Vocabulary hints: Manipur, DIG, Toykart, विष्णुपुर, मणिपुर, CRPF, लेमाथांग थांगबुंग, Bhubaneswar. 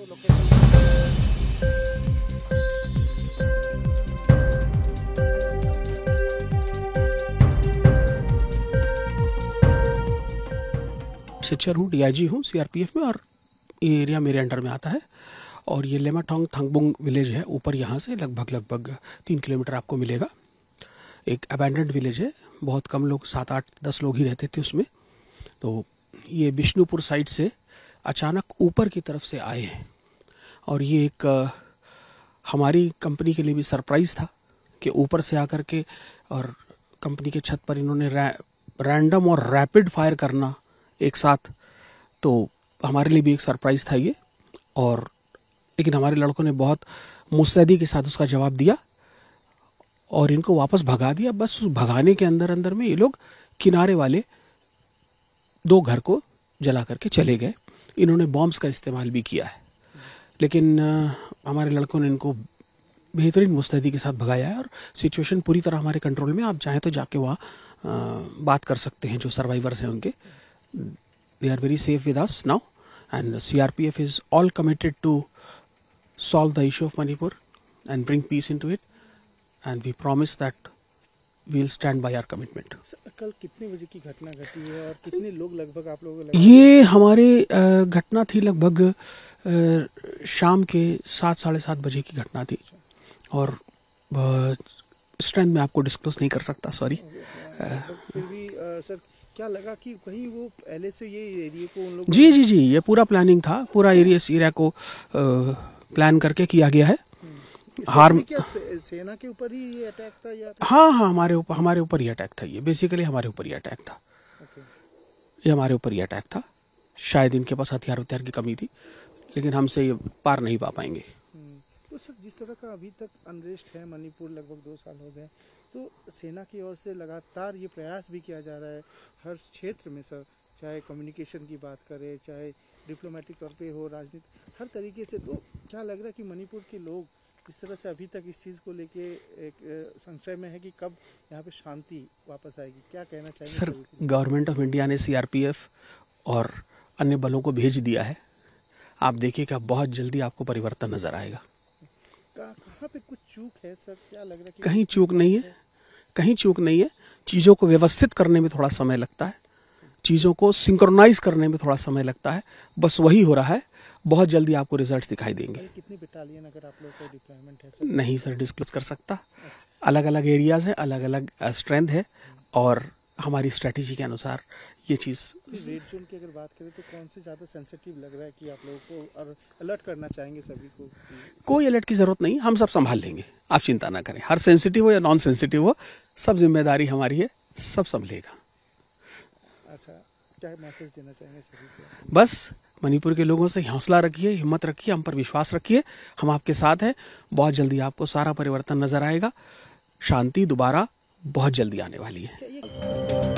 आपको लोकेशन। सिचर हूँ, DIG हूँ CRPF में, और ये एरिया मेरे अंडर में आता है। और ये लेमाथांग थांगबुंग विलेज है, ऊपर यहाँ से लगभग 3 किलोमीटर आपको मिलेगा। एक अबैंडेंड विलेज है, बहुत कम लोग, 7, 8, 10 लोग ही रहते थे उसमें। तो ये विष्णुपुर साइड से अचानक ऊपर की तरफ से आए हैं, और ये एक हमारी कंपनी के लिए भी सरप्राइज़ था कि ऊपर से आकर के और कंपनी के छत पर इन्होंने रैंडम और रैपिड फायर करना एक साथ। तो हमारे लिए भी एक सरप्राइज़ था ये, और लेकिन हमारे लड़कों ने बहुत मुस्तैदी के साथ उसका जवाब दिया और इनको वापस भगा दिया। बस भगाने के अंदर में ये लोग किनारे वाले 2 घर को जला करके चले गए। इन्होंने बॉम्ब्स का इस्तेमाल भी किया है, लेकिन हमारे लड़कों ने इनको बेहतरीन मुस्तैदी के साथ भगाया है, और सिचुएशन पूरी तरह हमारे कंट्रोल में। आप चाहें तो जाके वहाँ बात कर सकते हैं, जो सर्वाइवर्स हैं उनके। They are very safe with us now, and CRPF is all committed to solve the issue of Manipur and bring peace into it, and we promise that we will stand by our commitment. कल कितने बजे की घटना घटी है और कितने लोग लगभग आप लोगों को? ये हमारे घटना थी लगभग शाम के 7, 7:30 बजे की घटना थी, और स्ट्रेंथ में आपको डिस्क्लोज नहीं कर सकता, सॉरी। फिर भी सर क्या लगा कि कहीं वो पहले से ये एरिया को उन लोगों? जी, ये पूरा प्लानिंग था, पूरा एरिया को प्लान करके किया गया है। हार्म सेना के ऊपर ही ये अटैक था या? हाँ, हमारे ऊपर ही अटैक था ये, बेसिकली हमारे ऊपर ही अटैक था। ये हमारे ऊपर ही अटैक था। शायद इनके पास हथियार की कमी थी, लेकिन हमसे ये पार नहीं पा पाएंगे। तो सर, जिस तरह का अभी तक अनरेस्ट है मणिपुर, लगभग 2 साल हो गए, तो सेना की ओर से लगातार ये प्रयास भी किया जा रहा है हर क्षेत्र में सर, चाहे कम्युनिकेशन की बात करें, चाहे डिप्लोमेटिक तौर पे हो, राजनीति, हर तरीके से। तो क्या लग रहा है कि मणिपुर के लोग इस तरह से अभी तक इस चीज़ को लेके एक संशय में है कि कब यहाँ पे शांति वापस आएगी? क्या कहना चाहिए सर? गवर्नमेंट ऑफ इंडिया ने CRPF और अन्य बलों को भेज दिया है। आप देखिएगा, बहुत जल्दी आपको परिवर्तन नज़र आएगा। कहाँ पे कुछ चूक है सर? क्या लग रहा है? कहीं चूक नहीं है, कहीं चूक नहीं है। चीज़ों को व्यवस्थित करने में थोड़ा समय लगता है, चीज़ों को सिंक्रोनाइज करने में थोड़ा समय लगता है, बस वही हो रहा है। बहुत जल्दी आपको रिजल्ट्स दिखाई देंगे। कितनी बटालियन अगर आप लोगों का डिप्लॉयमेंट है सर? नहीं सर, डिस्क्लोज कर सकता। अलग अलग एरियाज हैं, अलग अलग स्ट्रेंथ है, और हमारी स्ट्रेटेजी के अनुसार ये चीज़। रेड जोन की अगर बात करें तो कौन से ज़्यादा सेंसिटिव लग रहा है कि आप लोगों को, और अलर्ट करना चाहेंगे सभी को? कोई अलर्ट की ज़रूरत नहीं, हम सब संभाल लेंगे, आप चिंता ना करें। हर सेंसिटिव हो या नॉन सेंसिटिव हो, सब जिम्मेदारी हमारी है, सब संभलेगा। अच्छा, क्या मैसेज देना चाहेंगे सभी को? बस मणिपुर के लोगों से हौसला रखिए, हिम्मत रखिए, हम पर विश्वास रखिए, हम आपके साथ हैं। बहुत जल्दी आपको सारा परिवर्तन नज़र आएगा। शांति दोबारा बहुत जल्दी आने वाली है।